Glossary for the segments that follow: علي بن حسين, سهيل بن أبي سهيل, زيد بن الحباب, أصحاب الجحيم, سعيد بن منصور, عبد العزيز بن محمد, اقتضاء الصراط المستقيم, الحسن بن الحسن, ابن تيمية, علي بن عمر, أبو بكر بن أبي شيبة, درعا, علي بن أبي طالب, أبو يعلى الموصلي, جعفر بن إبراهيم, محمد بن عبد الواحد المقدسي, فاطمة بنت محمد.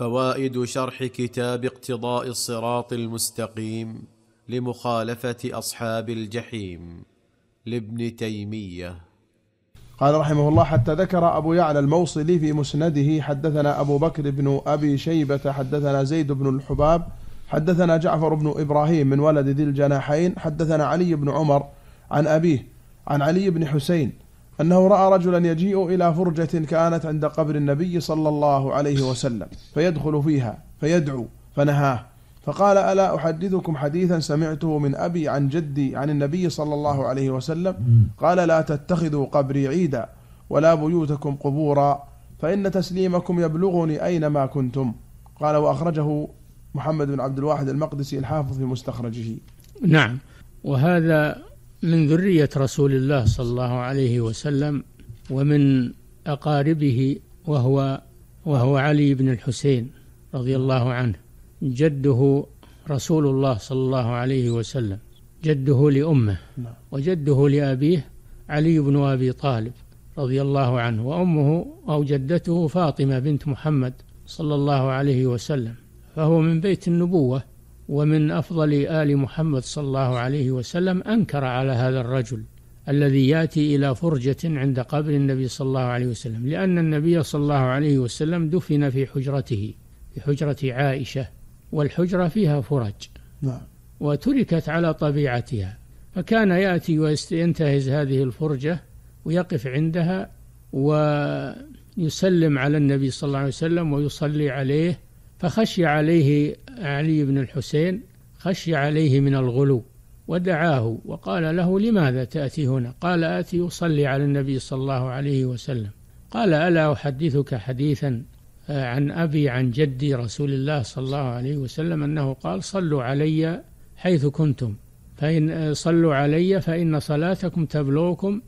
فوائد شرح كتاب اقتضاء الصراط المستقيم لمخالفة أصحاب الجحيم لابن تيمية. قال رحمه الله: حتى ذكر أبو يعلى الموصلي في مسنده: حدثنا أبو بكر بن أبي شيبة، حدثنا زيد بن الحباب، حدثنا جعفر بن إبراهيم من ولد ذي الجناحين، حدثنا علي بن عمر عن أبيه عن علي بن حسين أنه رأى رجلا يجيء إلى فرجة كانت عند قبر النبي صلى الله عليه وسلم فيدخل فيها فيدعو فنهاه، فقال: ألا أحدثكم حديثا سمعته من أبي عن جدي عن النبي صلى الله عليه وسلم قال: لا تتخذوا قبري عيدا ولا بيوتكم قبورا، فإن تسليمكم يبلغني أينما كنتم. قال: وأخرجه محمد بن عبد الواحد المقدسي الحافظ في مستخرجه. نعم، وهذا من ذرية رسول الله صلى الله عليه وسلم ومن أقاربه، وهو علي بن الحسين رضي الله عنه، جده رسول الله صلى الله عليه وسلم، جده لأمه، وجده لأبيه علي بن أبي طالب رضي الله عنه، وأمه أو جدته فاطمة بنت محمد صلى الله عليه وسلم، فهو من بيت النبوة ومن أفضل آل محمد صلى الله عليه وسلم. أنكر على هذا الرجل الذي يأتي إلى فرجة عند قبر النبي صلى الله عليه وسلم، لأن النبي صلى الله عليه وسلم دفن في حجرته، في حجرة عائشة، والحجرة فيها فرج وتركت على طبيعتها، فكان يأتي وينتهز هذه الفرجة ويقف عندها ويسلم على النبي صلى الله عليه وسلم ويصلي عليه، فخشي عليه علي بن الحسين، خشي عليه من الغلو، ودعاه وقال له: لماذا تأتي هنا؟ قال: آتي أصلي على النبي صلى الله عليه وسلم. قال: ألا أحدثك حديثا عن أبي عن جدي رسول الله صلى الله عليه وسلم أنه قال: صلوا علي حيث كنتم، فإن صلوا علي فإن صلاتكم تبلغكم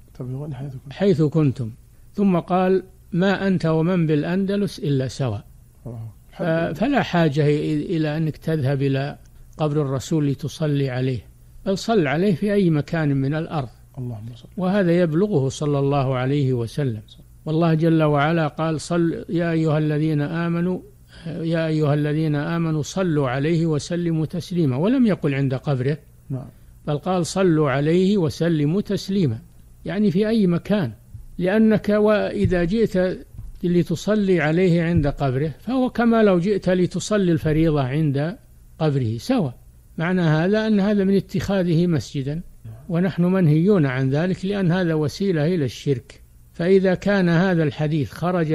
حيث كنتم. ثم قال: ما أنت ومن بالأندلس إلا سواء، فلا حاجة إلى أنك تذهب إلى قبر الرسول لتصلي عليه، بل صل عليه في أي مكان من الأرض، وهذا يبلغه صلى الله عليه وسلم. والله جل وعلا قال: صل يا أيها الذين آمنوا صلوا عليه وسلموا تسليما، ولم يقل عند قبره، بل قال: صلوا عليه وسلموا تسليما، يعني في أي مكان، لأنك وإذا جئت لتصلي عليه عند قبره فهو كما لو جئت لتصلي الفريضة عند قبره سواء. معنى هذا أن هذا من اتخاذه مسجدا، ونحن منهيون عن ذلك، لأن هذا وسيلة إلى الشرك. فإذا كان هذا الحديث خرج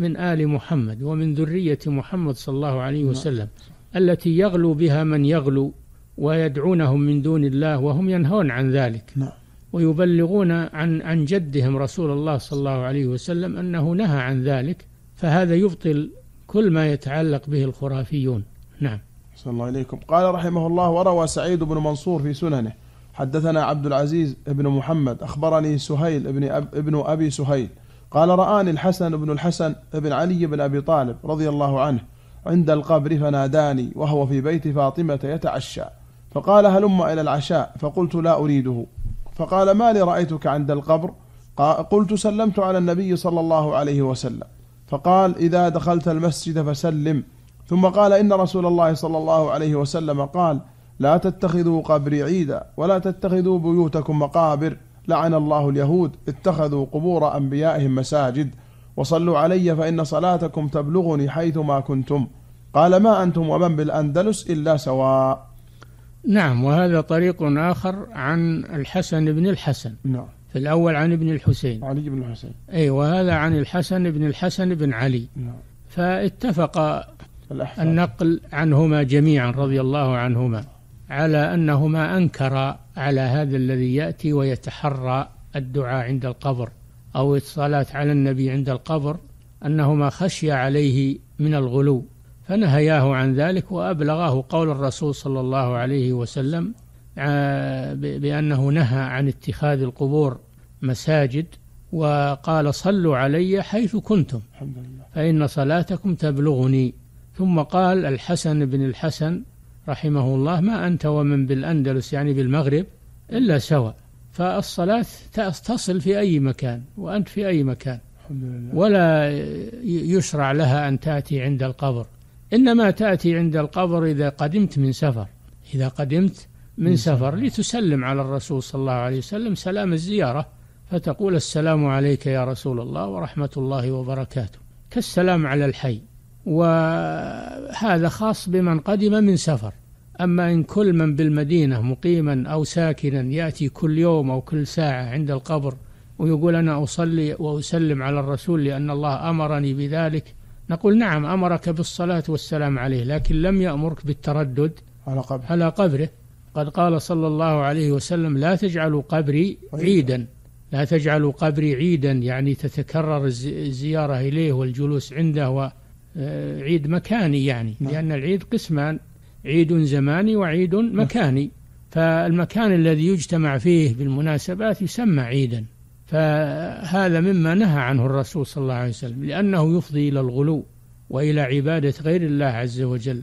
من آل محمد ومن ذرية محمد صلى الله عليه وسلم التي يغلو بها من يغلو ويدعونهم من دون الله وهم ينهون عن ذلك، ويبلغون عن جدهم رسول الله صلى الله عليه وسلم أنه نهى عن ذلك، فهذا يبطل كل ما يتعلق به الخرافيون. نعم، صلى الله عليكم. قال رحمه الله: وروى سعيد بن منصور في سننه: حدثنا عبد العزيز بن محمد، أخبرني سهيل بن أبي سهيل قال: رآني الحسن بن الحسن بن علي بن أبي طالب رضي الله عنه عند القبر فناداني وهو في بيت فاطمة يتعشى، فقال: هلم إلى العشاء، فقلت: لا أريده. فقال: ما لي رأيتك عند القبر؟ قلت: سلمت على النبي صلى الله عليه وسلم. فقال: إذا دخلت المسجد فسلم. ثم قال: إن رسول الله صلى الله عليه وسلم قال: لا تتخذوا قبري عيدا ولا تتخذوا بيوتكم مقابر، لعن الله اليهود اتخذوا قبور أنبيائهم مساجد، وصلوا علي فإن صلاتكم تبلغني حيث ما كنتم. قال: ما أنتم ومن بالأندلس إلا سواء. نعم، وهذا طريق آخر عن الحسن بن الحسن. نعم، في الأول عن ابن الحسين، علي بن الحسين، أي، وهذا عن الحسن بن الحسن بن علي. نعم، فاتفق النقل عنهما جميعا رضي الله عنهما على أنهما أنكرا على هذا الذي يأتي ويتحرى الدعاء عند القبر أو الصلاة على النبي عند القبر، أنهما خشي عليه من الغلو فنهياه عن ذلك، وأبلغاه قول الرسول صلى الله عليه وسلم بأنه نهى عن اتخاذ القبور مساجد، وقال: صلوا علي حيث كنتم فإن صلاتكم تبلغني. ثم قال الحسن بن الحسن رحمه الله: ما أنت ومن بالأندلس، يعني بالمغرب، إلا سواء، فالصلاة تصل في أي مكان وأنت في أي مكان، ولا يشرع لها أن تأتي عند القبر، إنما تأتي عند القبر إذا قدمت من سفر، إذا قدمت من سفر لتسلم على الرسول صلى الله عليه وسلم سلام الزيارة، فتقول السلام عليك يا رسول الله ورحمة الله وبركاته كالسلام على الحي. وهذا خاص بمن قدم من سفر، أما إن كل من بالمدينة مقيما أو ساكنا يأتي كل يوم أو كل ساعة عند القبر ويقول أنا أصلي وأسلم على الرسول لأن الله أمرني بذلك، نقول نعم أمرك بالصلاة والسلام عليه، لكن لم يأمرك بالتردد على قبره. قد قال صلى الله عليه وسلم لا تجعلوا قبري عيدا، لا تجعلوا قبري عيدا، يعني تتكرر الزيارة إليه والجلوس عنده، وعيد مكاني يعني، لأن العيد قسمان، عيد زماني وعيد مكاني، فالمكان الذي يجتمع فيه بالمناسبات يسمى عيدا، فهذا مما نهى عنه الرسول صلى الله عليه وسلم، لأنه يفضي إلى الغلو وإلى عبادة غير الله عز وجل.